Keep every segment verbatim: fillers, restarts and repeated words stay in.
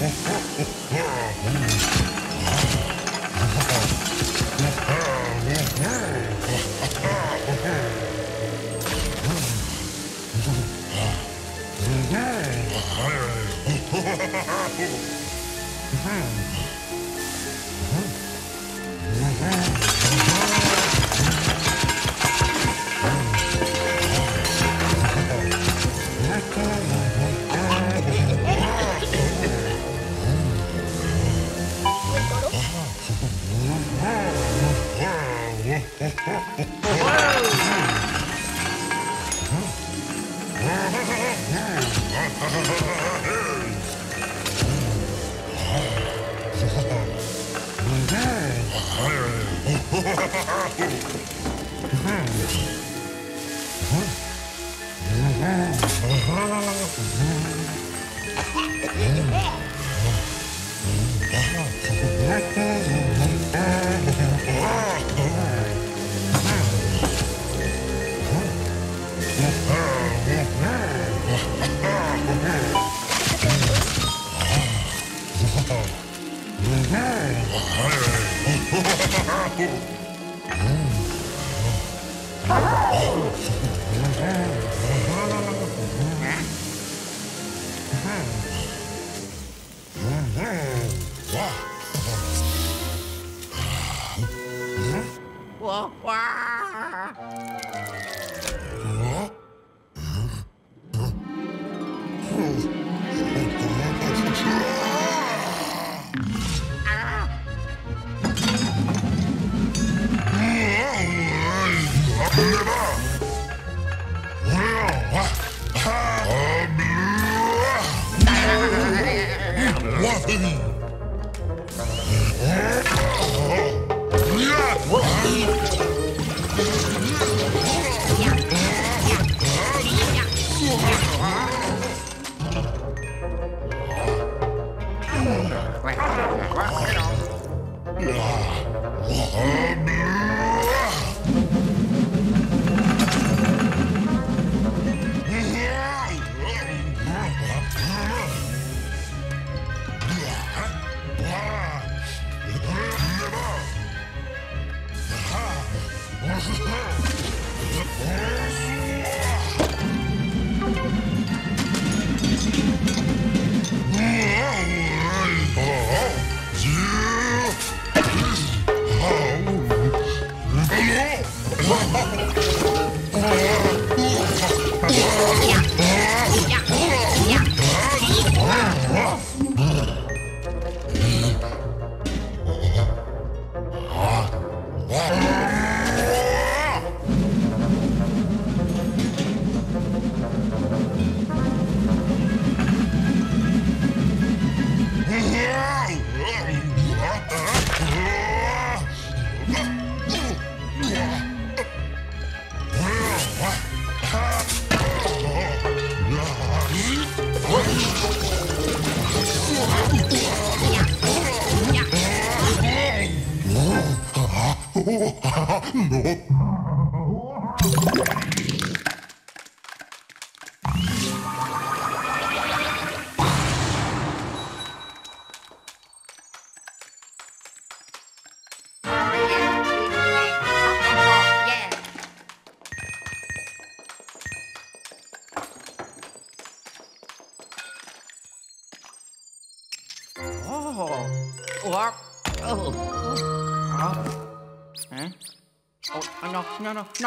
No.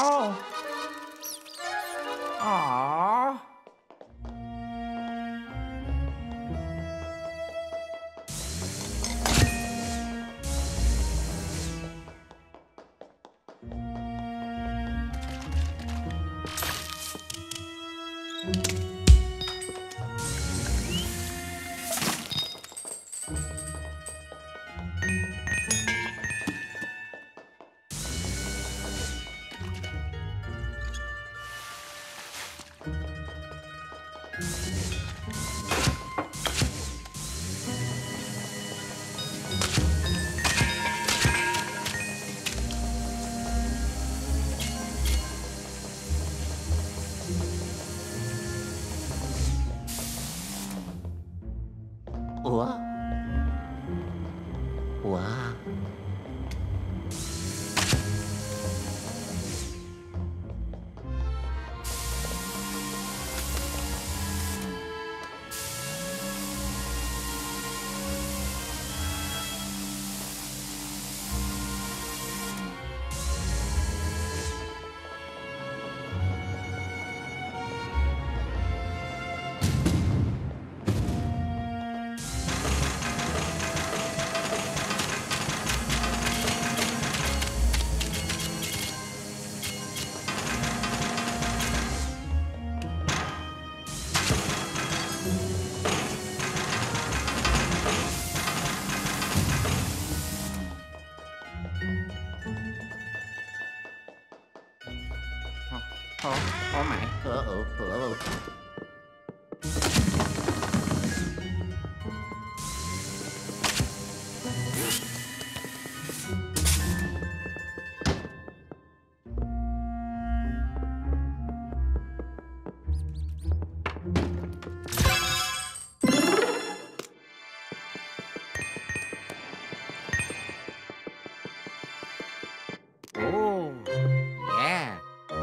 Aww. Thank you. 我啊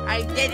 ，I did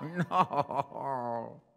No. Oh, no.